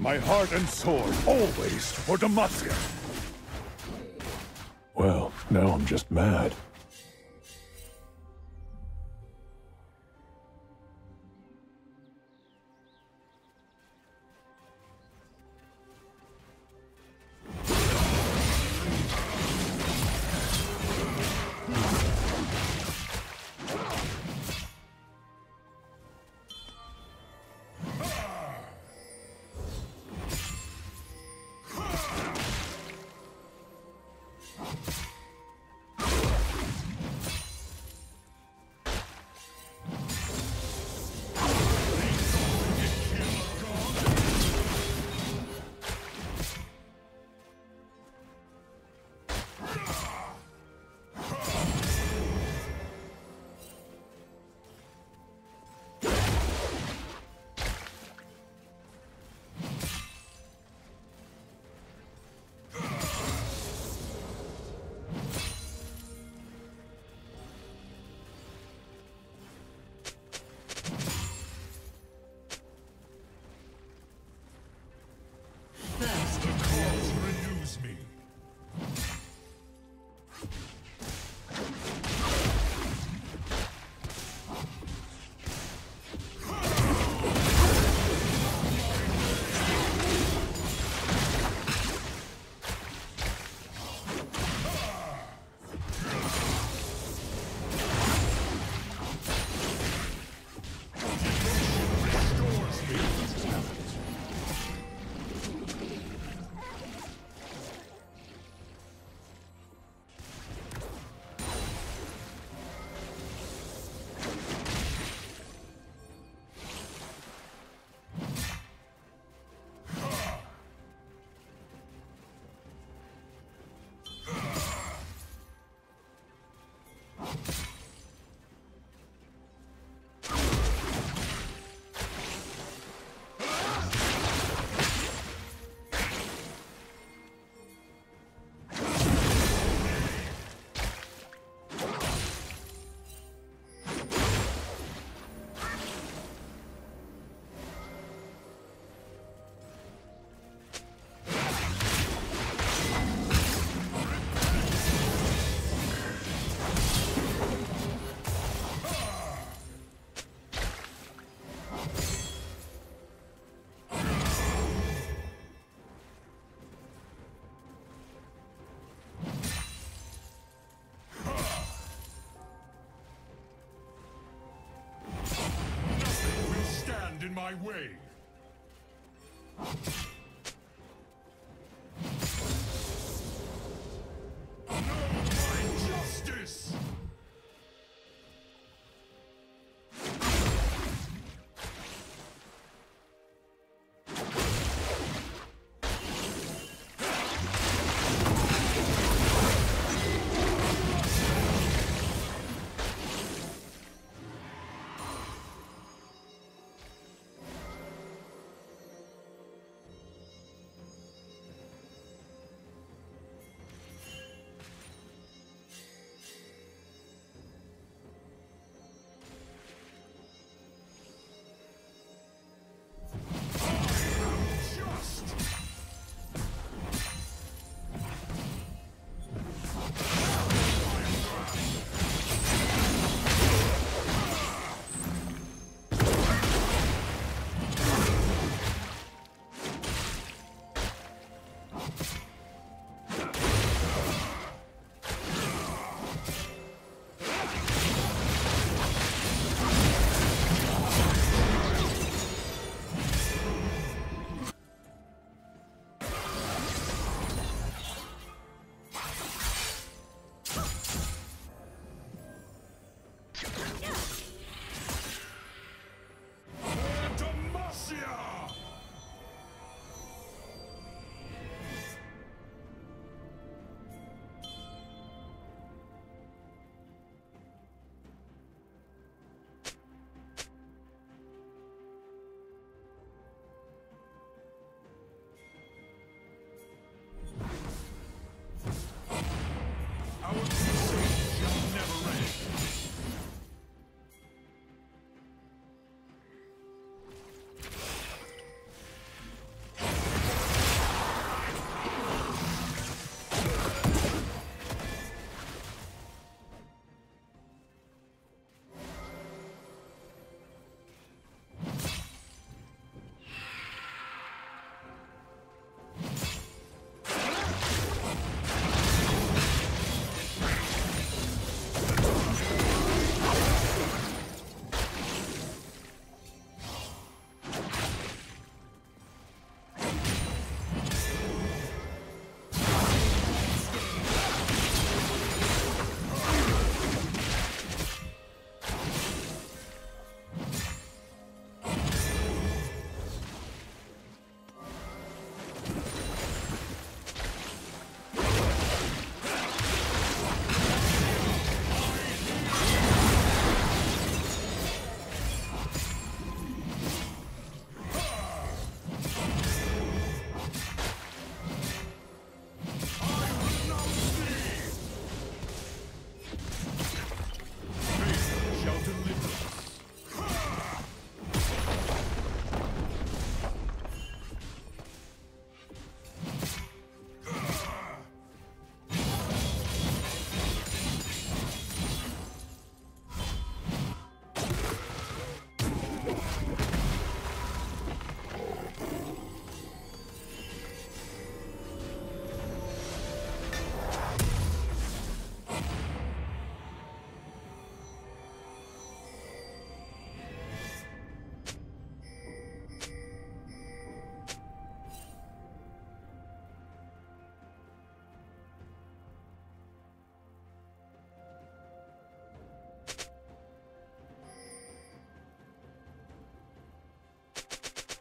My heart and sword, always for Demacia. Well, now I'm just mad. My way.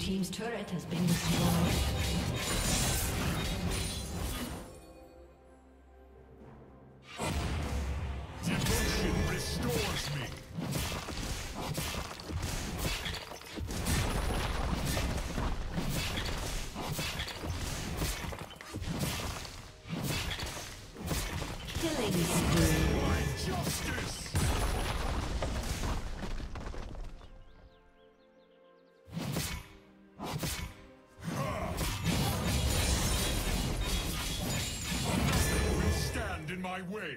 Team's turret has been destroyed. My way.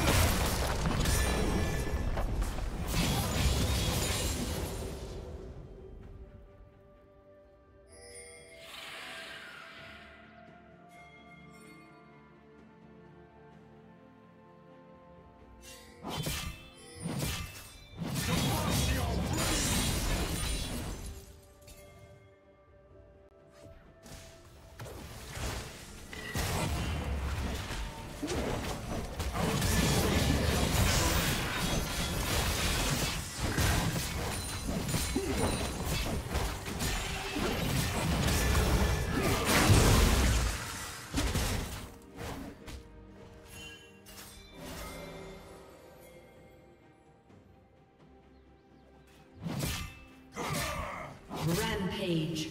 Rampage.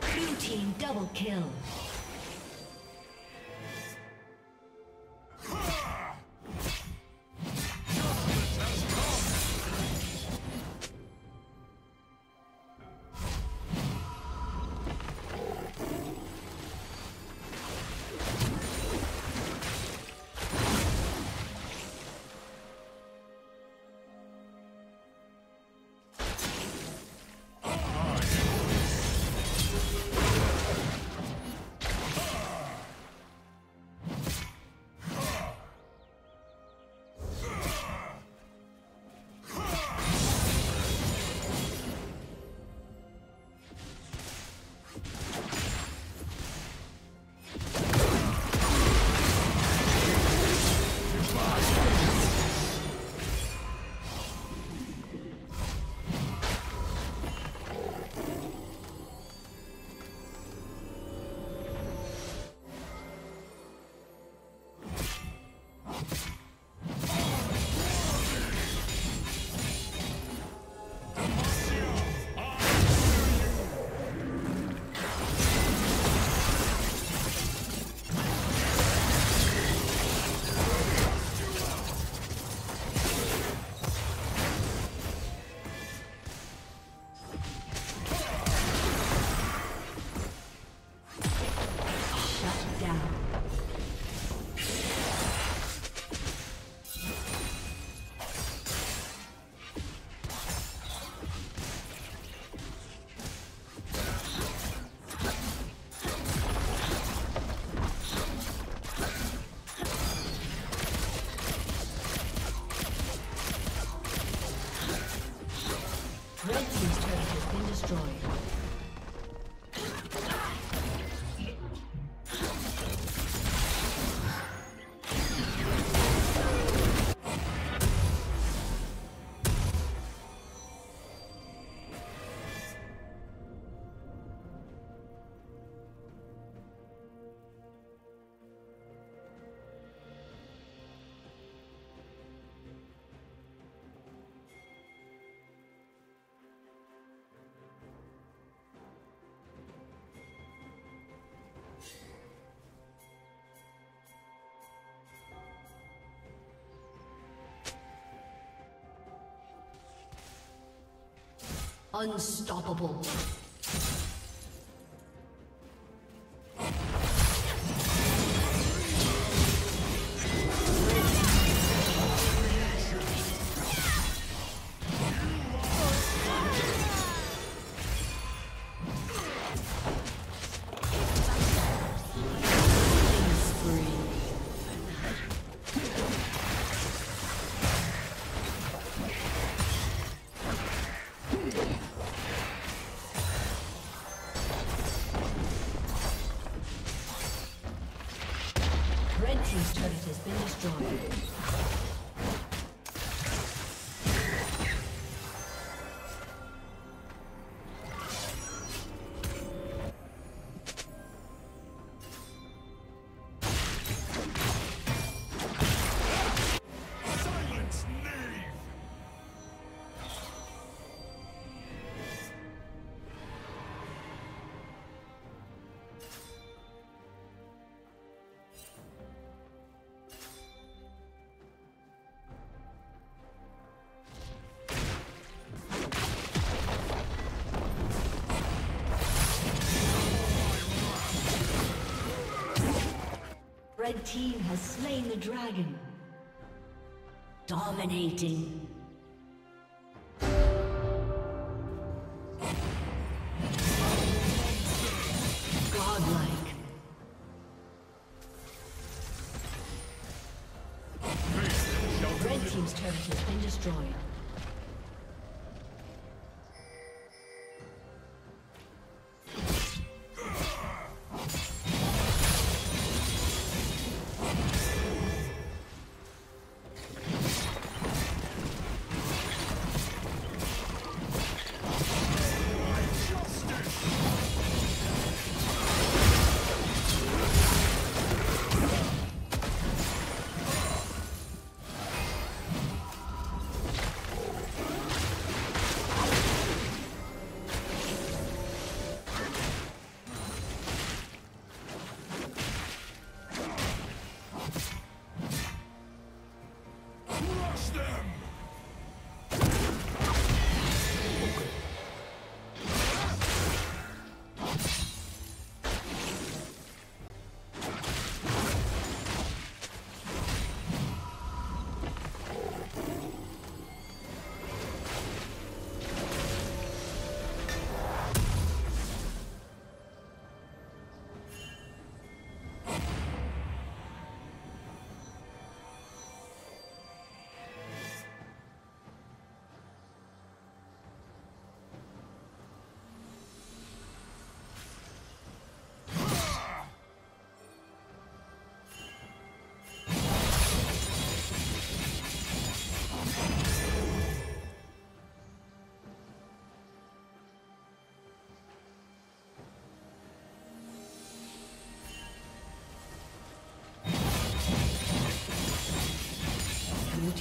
Blue team double kill. Red Team's turret has been destroyed. Unstoppable. His turret has been destroyed. Red Team has slain the dragon. Dominating. Godlike. Red Team's turret has been destroyed.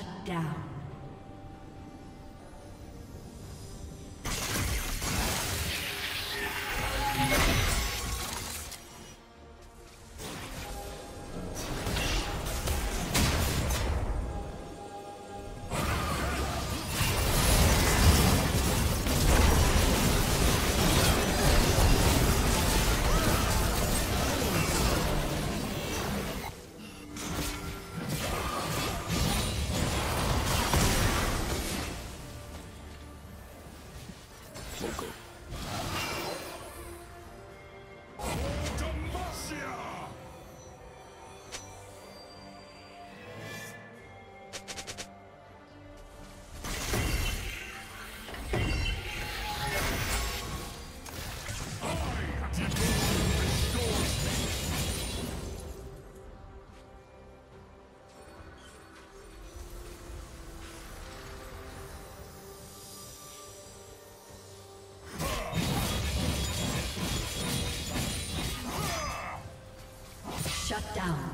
Shut down. Shut down.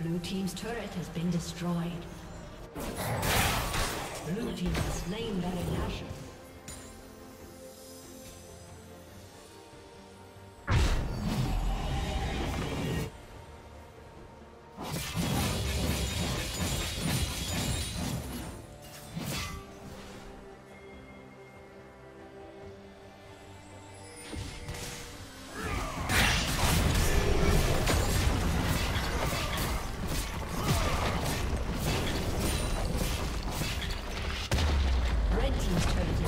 Blue team's turret has been destroyed. Blue team has slain Baron Nashor. Red team's turret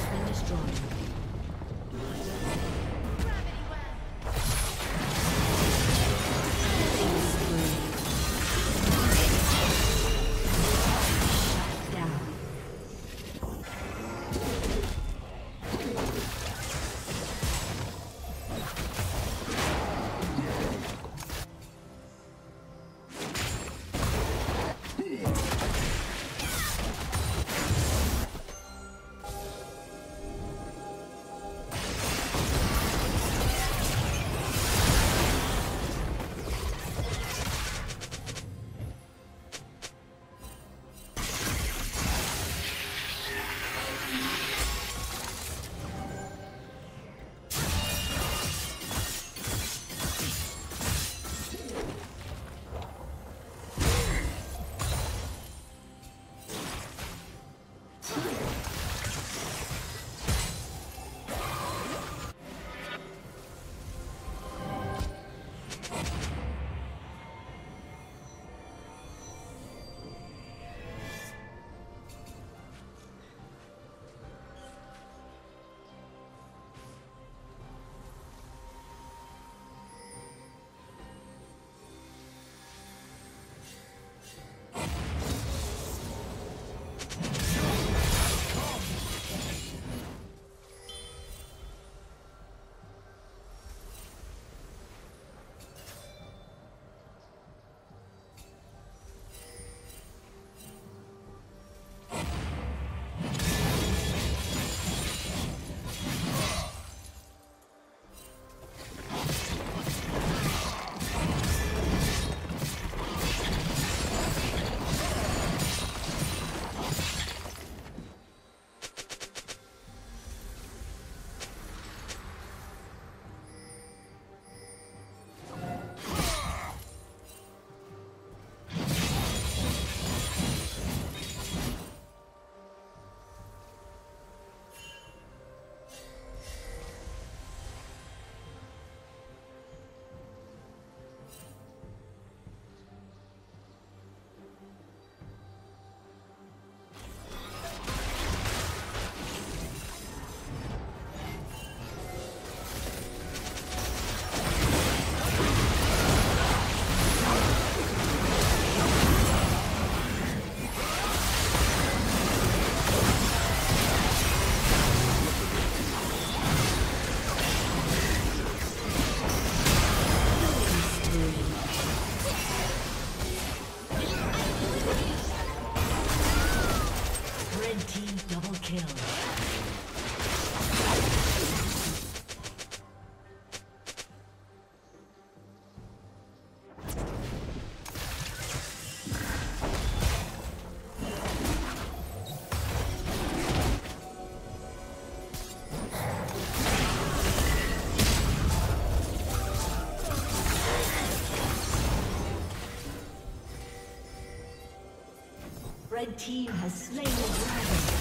Red team has slain the dragon.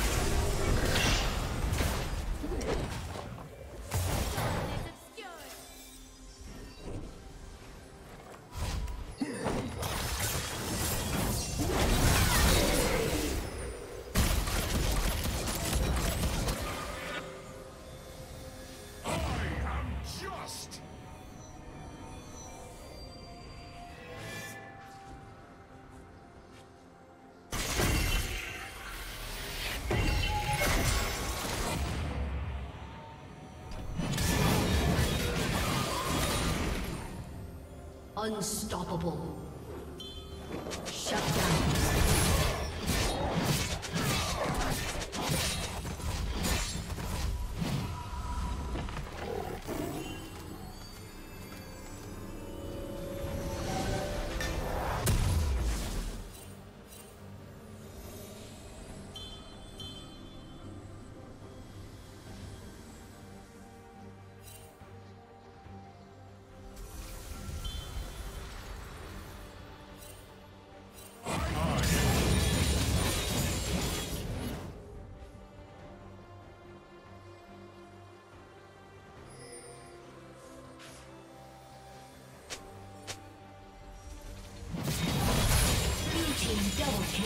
Unstoppable. Shut down. Double kill.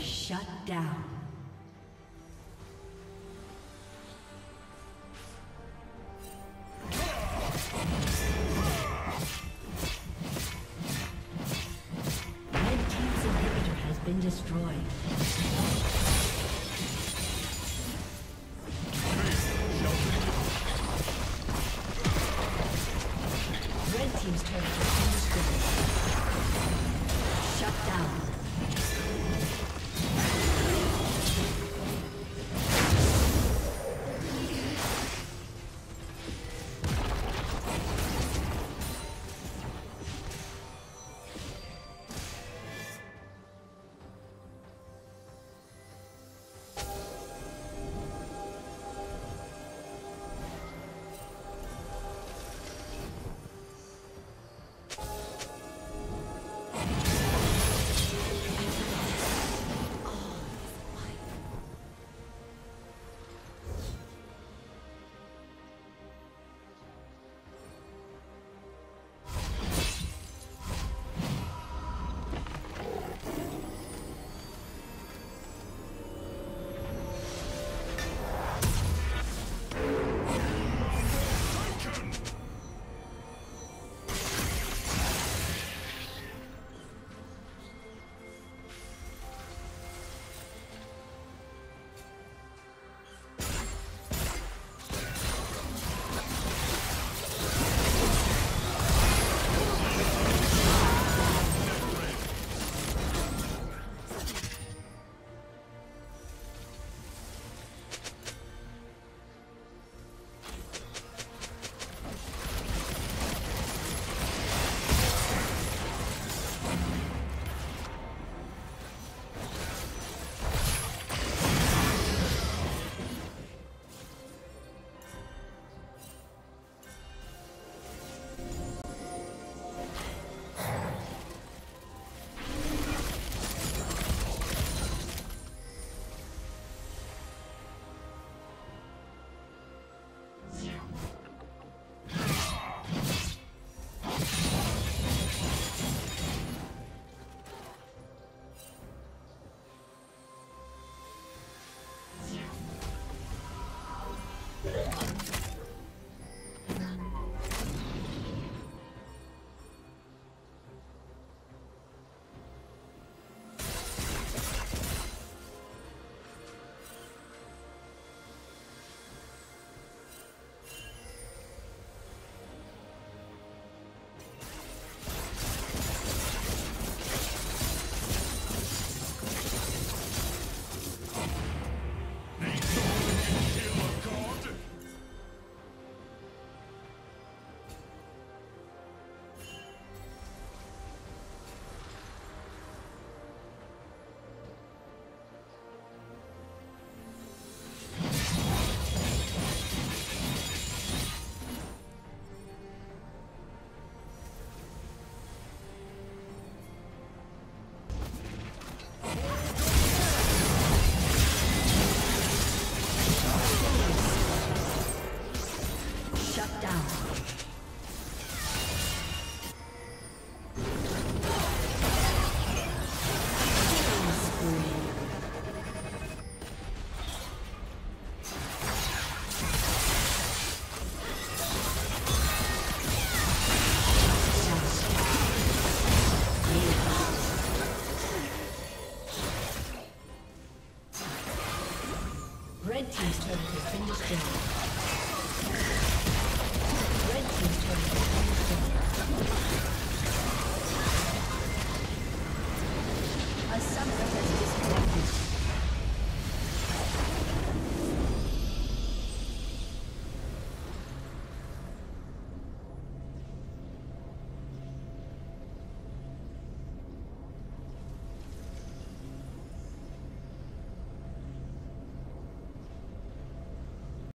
Shut down. Red team's turret has been destroyed. Shut down.